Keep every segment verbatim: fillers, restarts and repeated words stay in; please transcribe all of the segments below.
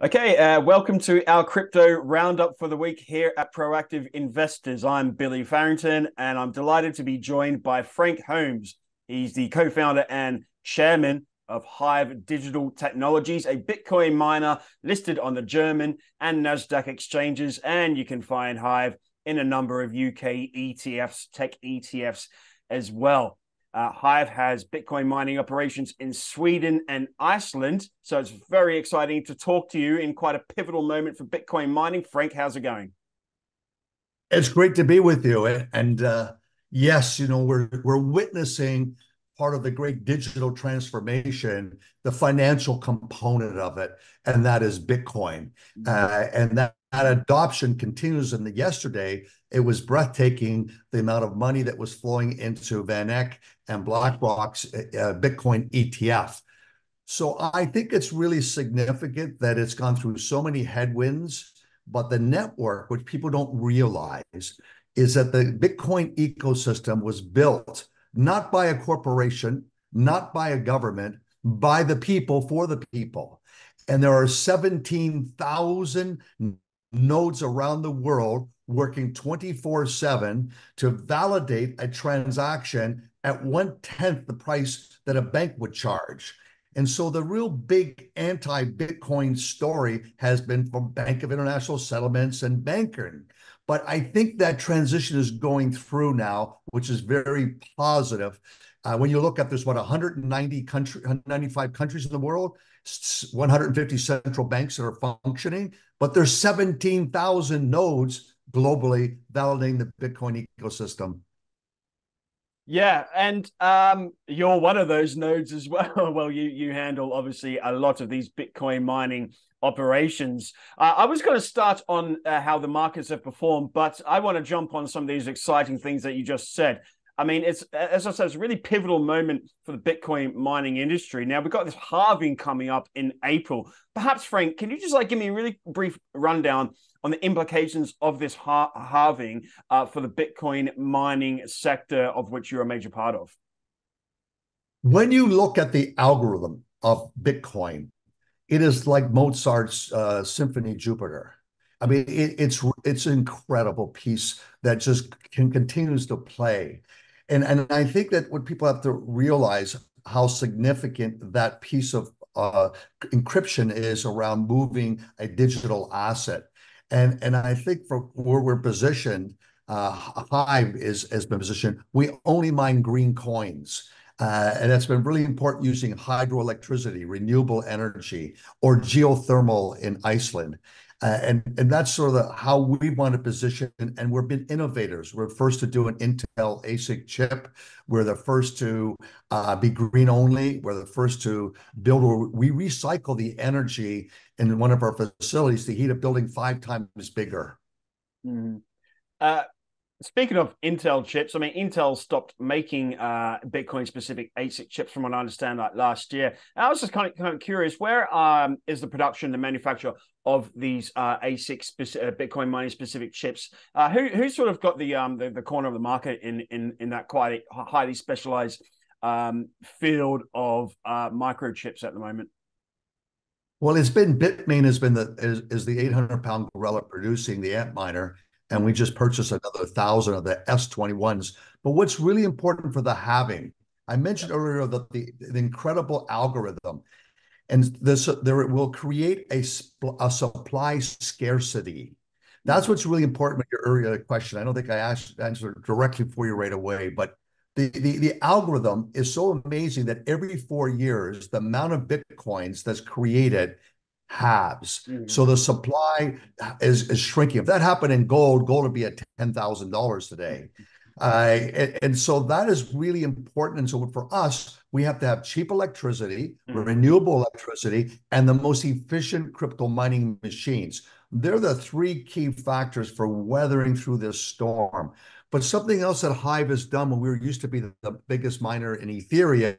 Okay, uh, welcome to our crypto roundup for the week here at Proactive Investors. I'm Billy Farrington, and I'm delighted to be joined by Frank Holmes. He's the co-founder and chairman of Hive Digital Technologies, a Bitcoin miner listed on the German and NASDAQ exchanges. And you can find Hive in a number of U K E T Fs, tech E T Fs as well. Uh, Hive has Bitcoin mining operations in Sweden and Iceland. So it's very exciting to talk to you in quite a pivotal moment for Bitcoin mining. Frank, how's it going? It's great to be with you. And uh, yes, you know, we're, we're witnessing part of the great digital transformation, the financial component of it, and that is Bitcoin. Uh, and that, that adoption continues. And yesterday, it was breathtaking, the amount of money that was flowing into VanEck and BlackRock's uh, Bitcoin E T F. So I think it's really significant that it's gone through so many headwinds, but the network, which people don't realize, is that the Bitcoin ecosystem was built not by a corporation, not by a government, by the people, for the people. And there are seventeen thousand nodes around the world working twenty-four seven to validate a transaction at one-tenth the price that a bank would charge. And so the real big anti-Bitcoin story has been from Bank of International Settlements and Bankern. But I think that transition is going through now, which is very positive. Uh, when you look at there's what one hundred ninety country, one hundred ninety-five countries in the world, one hundred fifty central banks that are functioning, but there's seventeen thousand nodes globally validating the Bitcoin ecosystem. Yeah, and um, you're one of those nodes as well. Well, you you handle obviously a lot of these Bitcoin mining operations. Uh, I was going to start on uh, how the markets have performed, but I want to jump on some of these exciting things that you just said. I mean, it's, as I said, it's a really pivotal moment for the Bitcoin mining industry. Now, we've got this halving coming up in April. Perhaps, Frank, can you just like give me a really brief rundown on the implications of this ha halving uh, for the Bitcoin mining sector, of which you're a major part of? When you look at the algorithm of Bitcoin, it is like Mozart's uh, Symphony Jupiter. I mean, it, it's it's an incredible piece that just can continues to play. And, and I think that what people have to realize how significant that piece of uh, encryption is around moving a digital asset. And, and I think for where we're positioned, uh, Hive is, has been positioned, we only mine green coins. Uh, and that's been really important using hydroelectricity, renewable energy, or geothermal in Iceland. Uh, and, and that's sort of the, how we want to position, and we've been innovators. We're first to do an Intel ASIC chip. We're the first to uh, be green only. We're the first to build, or we recycle the energy in one of our facilities to heat a building five times bigger. Mm-hmm. uh Speaking of Intel chips, I mean, Intel stopped making uh, Bitcoin-specific ASIC chips, from what I understand, like last year. And I was just kind of, kind of curious, where um, is the production, the manufacture of these uh, ASIC uh, Bitcoin mining-specific chips? Uh, who who sort of got the um the, the corner of the market in in in that quite highly specialized um, field of uh, microchips at the moment? Well, it's been Bitmain has been the is, is the eight hundred pound gorilla producing the Antminer. And we just purchased another thousand of the S twenty-ones. But what's really important for the halving, I mentioned earlier that the, the incredible algorithm, and this there it will create a, a supply scarcity. That's what's really important with your earlier question. I don't think I asked, answered directly for you right away, but the, the, the algorithm is so amazing that every four years, the amount of Bitcoins that's created halves. Mm-hmm. So the supply is, is shrinking. If that happened in gold, gold would be at ten thousand dollars today. Uh, and, and so that is really important. And so for us, we have to have cheap electricity, mm-hmm. renewable electricity, and the most efficient crypto mining machines. They're the three key factors for weathering through this storm. But something else that Hive has done when we were used to be the, the biggest miner in Ethereum,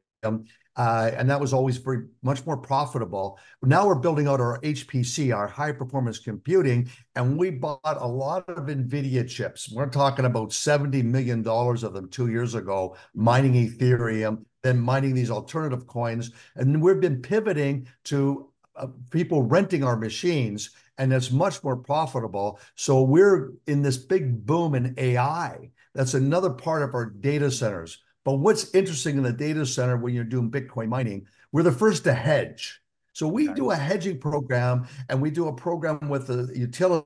Uh, and that was always very much more profitable. Now we're building out our H P C, our high performance computing, and we bought a lot of NVIDIA chips. We're talking about seventy million dollars of them two years ago, mining Ethereum, then mining these alternative coins. And we've been pivoting to uh, people renting our machines, and that's much more profitable. So we're in this big boom in A I. That's another part of our data centers. But what's interesting in the data center when you're doing Bitcoin mining, we're the first to hedge. So we nice. do a hedging program, and we do a program with the utility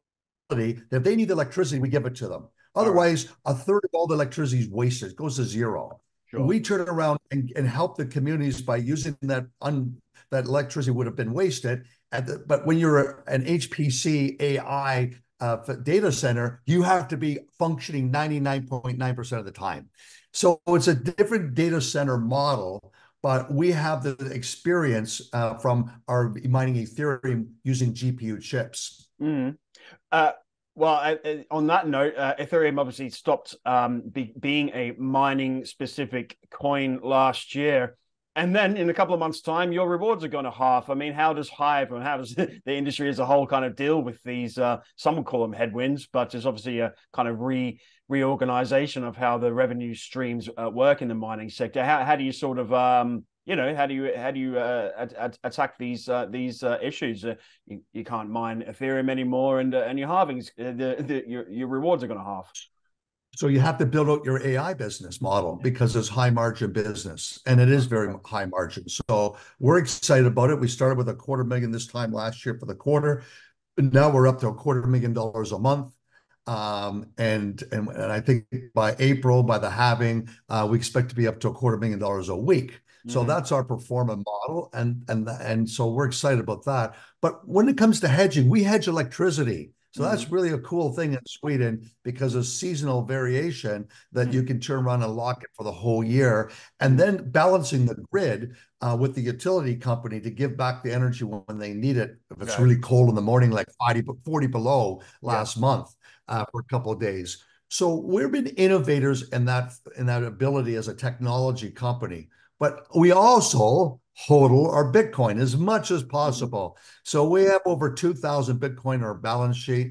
that if they need electricity, we give it to them. Otherwise, right. a third of all the electricity is wasted. It goes to zero. Sure. We turn around and, and help the communities by using that un, that electricity would have been wasted. At the, but when you're a, an H P C A I uh, data center, you have to be functioning ninety-nine point nine percent of the time. So it's a different data center model, but we have the experience uh, from our mining Ethereum using G P U chips. Mm. Uh Well, I, I, on that note, uh, Ethereum obviously stopped um, be, being a mining-specific coin last year. And then in a couple of months' time, your rewards are going to half. I mean, how does Hive and how does the industry as a whole kind of deal with these, uh, some would call them headwinds, but it's obviously a kind of re reorganization of how the revenue streams uh, work in the mining sector. How, how do you sort of... Um, You know, how do you how do you uh, attack these uh, these uh, issues? Uh, you, you can't mine Ethereum anymore, and uh, and your halvings, uh, the, the, your your rewards are going to halve. So you have to build out your A I business model because it's high margin business, and it is very high margin. So we're excited about it. We started with a quarter million this time last year for the quarter. Now we're up to a quarter million dollars a month. Um, and, and and I think by April, by the halving, uh, we expect to be up to a quarter million dollars a week. So mm-hmm. that's our performance model, and and and so we're excited about that. But when it comes to hedging, we hedge electricity. So mm-hmm. that's really a cool thing in Sweden because of seasonal variation that mm-hmm. you can turn around and lock it for the whole year, and then balancing the grid uh, with the utility company to give back the energy when they need it. If it's okay. really cold in the morning, like forty below last yeah. month uh, for a couple of days. So we've been innovators in that in that ability as a technology company. But we also hodl our Bitcoin as much as possible. So we have over two thousand Bitcoin on our balance sheet.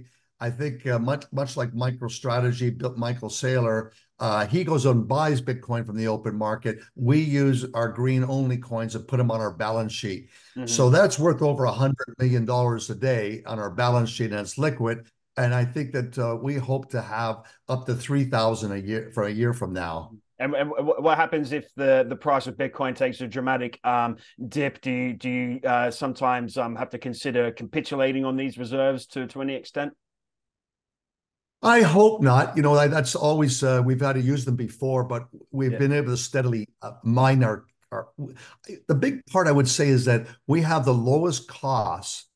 I think uh, much, much like MicroStrategy, Michael Saylor, uh, he goes out and buys Bitcoin from the open market. We use our green-only coins and put them on our balance sheet. Mm-hmm. So that's worth over one hundred million dollars a day on our balance sheet, and it's liquid. And I think that uh, we hope to have up to three thousand a year for a year from now. And, and what happens if the, the price of Bitcoin takes a dramatic um, dip? Do you, do you uh, sometimes um, have to consider capitulating on these reserves to, to any extent? I hope not. You know, I, that's always, uh, we've had to use them before, but we've yeah. been able to steadily uh, mine our, our... The big part I would say is that we have the lowest cost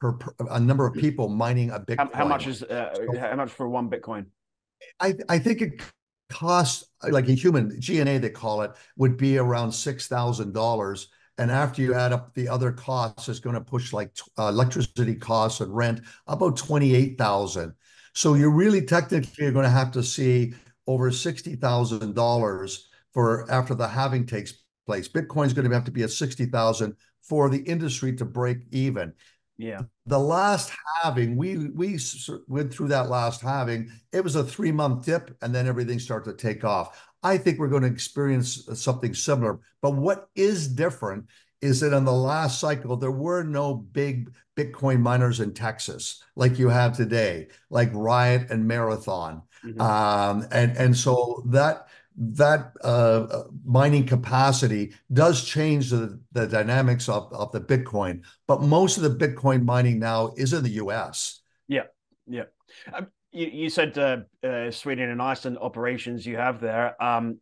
per, per a number of people mining a Bitcoin. How, how much is uh, so, how much for one Bitcoin? I, I think it... cost, like a human G N A, they call it, would be around six thousand dollars. And after you add up the other costs, it's going to push like uh, electricity costs and rent, about twenty-eight thousand dollars. So you're really technically you're going to have to see over sixty thousand dollars for after the halving takes place. Bitcoin's going to have to be at sixty thousand dollars for the industry to break even. Yeah. The last halving, we we went through that last halving. It was a three-month dip, and then everything started to take off. I think we're going to experience something similar. But what is different is that on the last cycle, there were no big Bitcoin miners in Texas like you have today, like Riot and Marathon. Mm-hmm. um, and, and so that... that uh, mining capacity does change the, the dynamics of, of the Bitcoin. But most of the Bitcoin mining now is in the U S. Yeah, yeah. Um, you, you said uh, uh, Sweden and Iceland operations you have there. Um,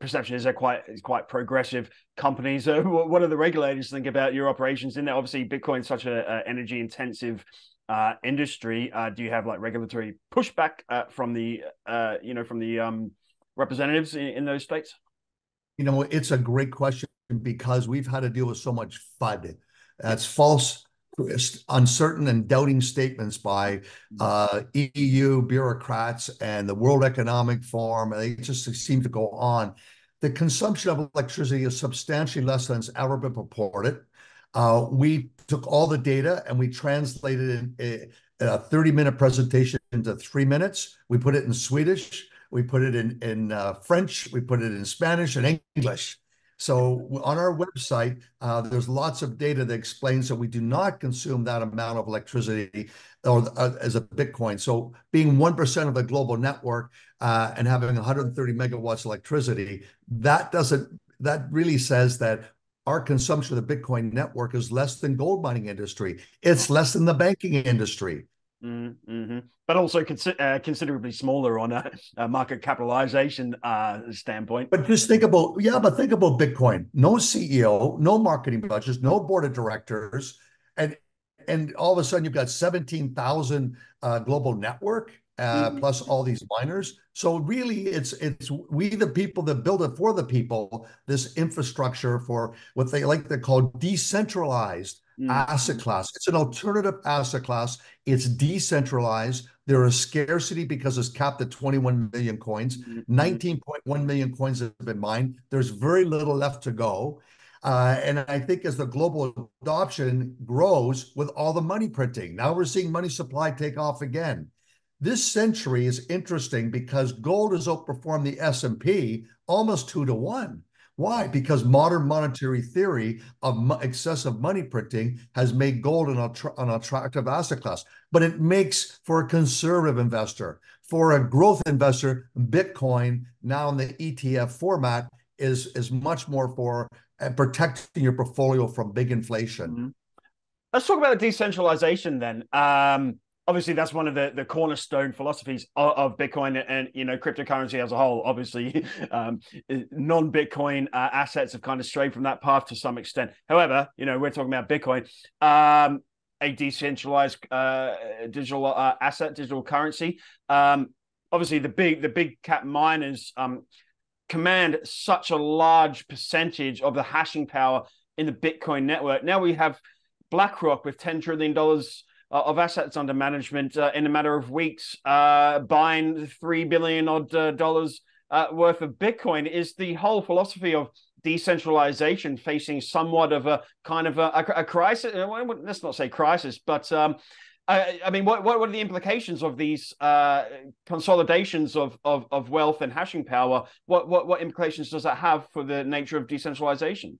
perception is they're quite, quite progressive companies. Uh, what do the regulators think about your operations in there? Obviously, Bitcoin is such an energy-intensive uh, industry. Uh, do you have like regulatory pushback uh, from the, uh, you know, from the... Um, representatives in those states? You know, it's a great question because we've had to deal with so much FUD. That's false, uncertain, and doubting statements by uh, E U bureaucrats and the World Economic Forum. They just seem to go on. The consumption of electricity is substantially less than it's ever been purported. Uh, we took all the data and we translated a thirty-minute presentation into three minutes. We put it in Swedish. We put it in, in uh, French, we put it in Spanish and English. So on our website, uh, there's lots of data that explains that we do not consume that amount of electricity or uh, as a Bitcoin. So being one percent of the global network uh, and having one hundred thirty megawatts electricity, that doesn't, that really says that our consumption of the Bitcoin network is less than gold mining industry. It's less than the banking industry. Mm-hmm. But also consi- uh, considerably smaller on a, a market capitalization uh, standpoint. But just think about, yeah, but think about Bitcoin. No C E O, no marketing budgets, no board of directors. And and all of a sudden you've got seventeen thousand uh, global network uh, mm-hmm. plus all these miners. So really it's, it's we the people that build it for the people, this infrastructure for what they like to call decentralized Mm. asset class. It's an alternative asset class. It's decentralized. There is scarcity because it's capped at twenty-one million coins. nineteen point one million coins have been mined. There's very little left to go. Uh, and I think as the global adoption grows with all the money printing, now we're seeing money supply take off again. This century is interesting because gold has outperformed the S and P almost two to one. Why? Because modern monetary theory of excessive money printing has made gold an, an attractive asset class. But it makes for a conservative investor, for a growth investor, Bitcoin, now in the E T F format, is, is much more for protecting your portfolio from big inflation. Mm-hmm. Let's talk about the decentralization then. Um... Obviously, that's one of the, the cornerstone philosophies of, of Bitcoin and, you know, cryptocurrency as a whole. Obviously, um, non-Bitcoin uh, assets have kind of strayed from that path to some extent. However, you know, we're talking about Bitcoin, um, a decentralized uh, digital uh, asset, digital currency. Um, obviously, the big the big cap miners um, command such a large percentage of the hashing power in the Bitcoin network. Now we have BlackRock with ten trillion dollars of assets under management uh, in a matter of weeks, uh, buying three billion dollars odd uh, dollars uh, worth of Bitcoin. Is the whole philosophy of decentralization facing somewhat of a kind of a, a, a crisis? Let's not say crisis, but um, I, I mean, what, what are the implications of these uh, consolidations of, of, of wealth and hashing power? What, what, what implications does that have for the nature of decentralization?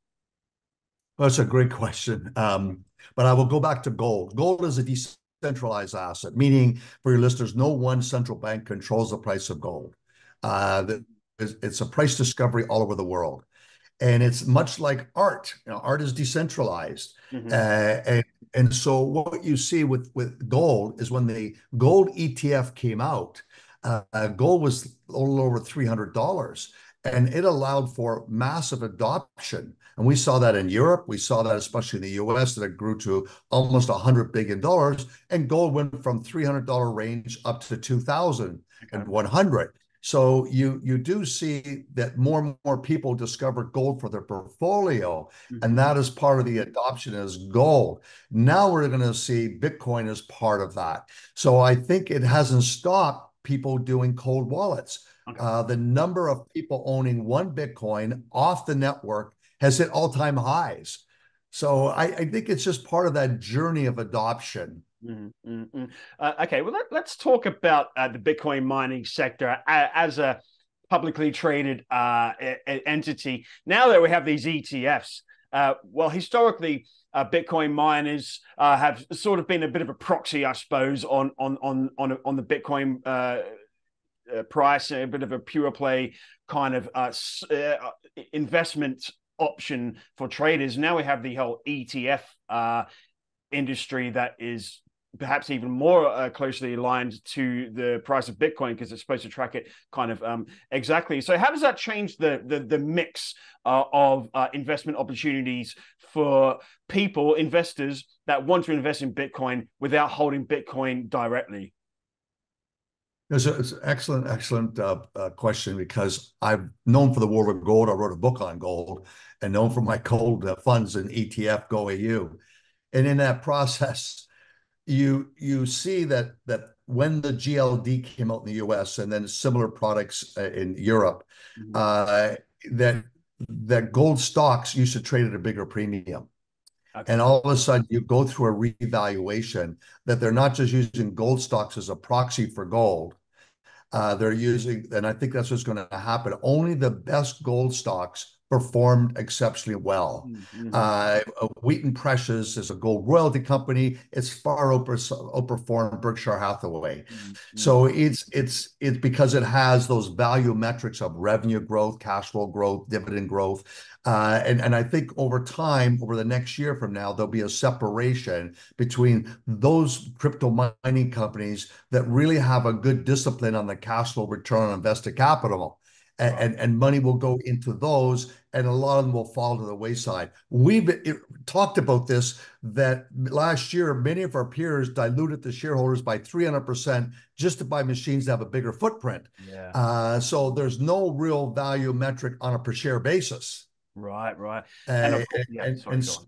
Well, that's a great question. Um, but I will go back to gold. Gold is a decentralized asset, meaning for your listeners, no one central bank controls the price of gold. Uh, it's a price discovery all over the world. And it's much like art. You know, art is decentralized. Mm-hmm. uh, and, and so what you see with, with gold is when the gold E T F came out, uh, gold was a little over three hundred dollars. And it allowed for massive adoption. And we saw that in Europe. We saw that especially in the U S, that it grew to almost one hundred billion dollars. And gold went from three hundred dollars range up to two thousand one hundred dollars. So you, you do see that more and more people discover gold for their portfolio. Mm-hmm. And that is part of the adoption as gold. Now we're going to see Bitcoin as part of that. So I think it hasn't stopped people doing cold wallets. Uh, the number of people owning one Bitcoin off the network has hit all-time highs. So I, I think it's just part of that journey of adoption. Mm-hmm, mm-hmm. Uh, okay, well, let, let's talk about uh, the Bitcoin mining sector as a publicly traded uh, entity. Now that we have these E T Fs, uh, well, historically, Uh, Bitcoin miners uh, have sort of been a bit of a proxy, I suppose, on on on on, on the Bitcoin uh, uh, price, a bit of a pure play kind of uh, uh, investment option for traders. Now we have the whole E T F uh, industry that is perhaps even more uh, closely aligned to the price of Bitcoin because it's supposed to track it kind of um, exactly. So how does that change the the, the mix uh, of uh, investment opportunities for people, investors that want to invest in Bitcoin without holding Bitcoin directly? It's, a, it's an excellent, excellent uh, uh, question because I've known for the world of gold. I wrote a book on gold and known for my gold uh, funds and E T F G O A U. And in that process, you you see that that when the G L D came out in the U S and then similar products uh, in Europe, mm-hmm. uh, that that gold stocks used to trade at a bigger premium. Okay. And all of a sudden you go through a revaluation that they're not just using gold stocks as a proxy for gold. Uh, they're using, and I think that's what's going to happen. Only the best gold stocks performed exceptionally well. Mm-hmm. uh, Wheaton Precious is a gold royalty company. It's far over, overperformed Berkshire Hathaway. Mm-hmm. So it's it's it's because it has those value metrics of revenue growth, cash flow growth, dividend growth. Uh, and, and I think over time, over the next year from now, there'll be a separation between those crypto mining companies that really have a good discipline on the cash flow return on invested capital. And, wow. and, and money will go into those, and a lot of them will fall to the wayside. We've it, talked about this, that last year, many of our peers diluted the shareholders by three hundred percent just to buy machines that have a bigger footprint. Yeah. Uh, so there's no real value metric on a per share basis. Right, right. Uh, and, of course, yeah, and, sorry, and, so,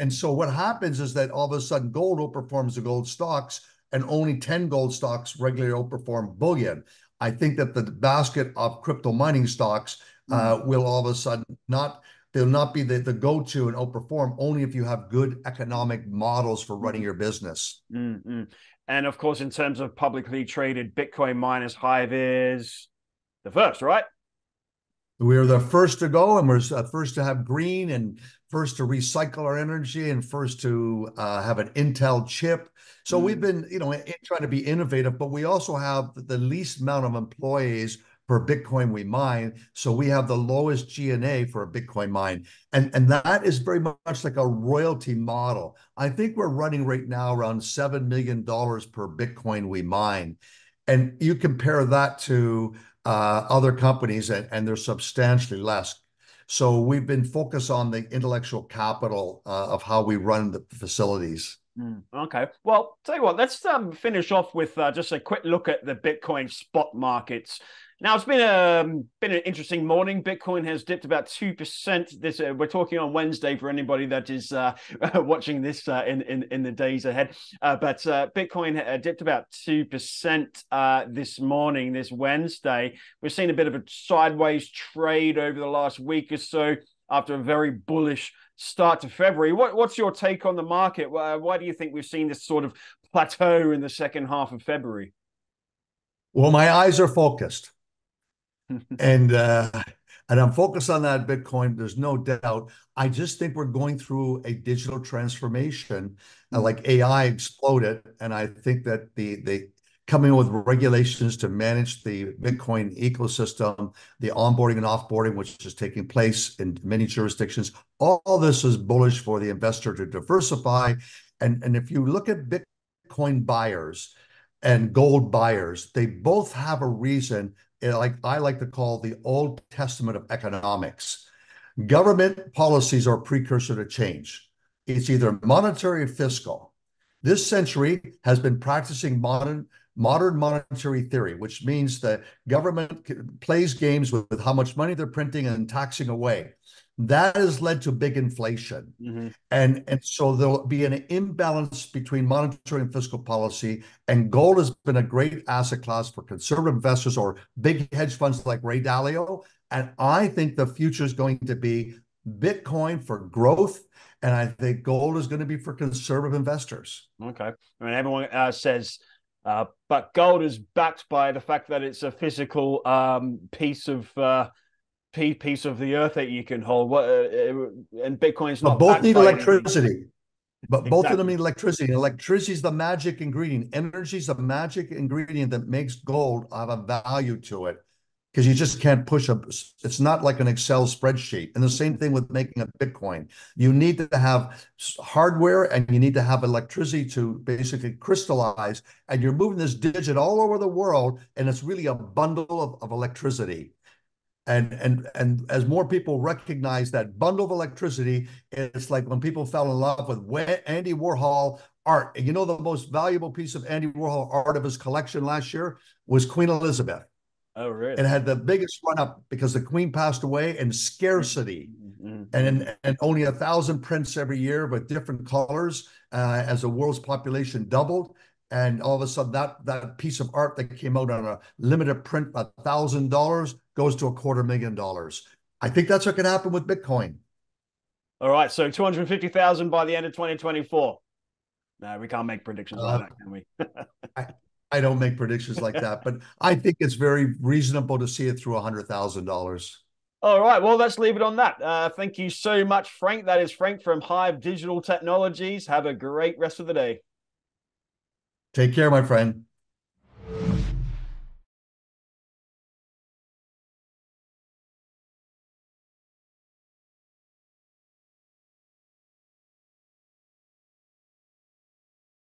and so what happens is that all of a sudden gold outperforms the gold stocks, and only ten gold stocks regularly outperform bullion. I think that the basket of crypto mining stocks uh, mm. will all of a sudden not, they'll not be the, the go-to and outperform, only if you have good economic models for running your business. Mm-hmm. And of course, in terms of publicly traded Bitcoin miners, Hive is the first, right? We are the first to go, and we're first to have green, and first to recycle our energy, and first to uh, have an Intel chip. So mm. we've been, you know, trying to be innovative, but we also have the least amount of employees per Bitcoin we mine. So we have the lowest G and A for a Bitcoin mine. And, and that is very much like a royalty model. I think we're running right now around seven million dollars per Bitcoin we mine. And you compare that to uh, other companies, and, and they're substantially less. So we've been focused on the intellectual capital uh, of how we run the facilities. Mm, okay. Well, tell you what, let's um, finish off with uh, just a quick look at the Bitcoin spot markets. Now, it's been a been an interesting morning. Bitcoin has dipped about two percent. This uh, we're talking on Wednesday for anybody that is uh, watching this uh, in, in in the days ahead. Uh, but uh, Bitcoin uh, dipped about two percent uh, this morning, this Wednesday. We've seen a bit of a sideways trade over the last week or so after a very bullish start to February. What, what's your take on the market? Why, why do you think we've seen this sort of plateau in the second half of February? Well, my eyes are focused. and uh, and I'm focused on that Bitcoin. There's no doubt. I just think we're going through a digital transformation, uh, like A I exploded, and I think that the the coming with regulations to manage the Bitcoin ecosystem, the onboarding and offboarding, which is taking place in many jurisdictions, all, all this is bullish for the investor to diversify. And and if you look at Bitcoin buyers and gold buyers, they both have a reason. Like I like to call the Old Testament of economics. Government policies are a precursor to change. It's either monetary or fiscal. This century has been practicing modern modern monetary theory, which means that government plays games with, with how much money they're printing and taxing away. That has led to big inflation. Mm-hmm. And, and so there'll be an imbalance between monetary and fiscal policy. And gold has been a great asset class for conservative investors or big hedge funds like Ray Dalio. And I think the future is going to be Bitcoin for growth. And I think gold is going to be for conservative investors. Okay. I mean, everyone uh, says... Uh, but gold is backed by the fact that it's a physical um, piece of uh, piece of the earth that you can hold. What, uh, and Bitcoin's not. But both need electricity. Anything. But exactly. Both of them need electricity. Electricity is the magic ingredient. Energy is the magic ingredient that makes gold have a value to it, because you just can't push a. It's not like an Excel spreadsheet. And the same thing with making a Bitcoin. You need to have hardware, and you need to have electricity to basically crystallize. And you're moving this digit all over the world, and it's really a bundle of, of electricity. And and and as more people recognize that bundle of electricity, it's like when people fell in love with Andy Warhol art. You know, the most valuable piece of Andy Warhol art of his collection last year was Queen Elizabeth. Oh, really? It had the biggest run-up because the queen passed away, and scarcity, mm-hmm. and and only a thousand prints every year with different colors uh, as the world's population doubled, and all of a sudden that that piece of art that came out on a limited print, a thousand dollars, goes to a quarter million dollars. I think that's what could happen with Bitcoin. All right, so two hundred fifty thousand by the end of twenty twenty-four. No, we can't make predictions uh, like that, can we? I, I don't make predictions like that, but I think it's very reasonable to see it through a hundred thousand dollars. All right, well, let's leave it on that. Uh, thank you so much, Frank. That is Frank from Hive Digital Technologies. Have a great rest of the day. Take care, my friend.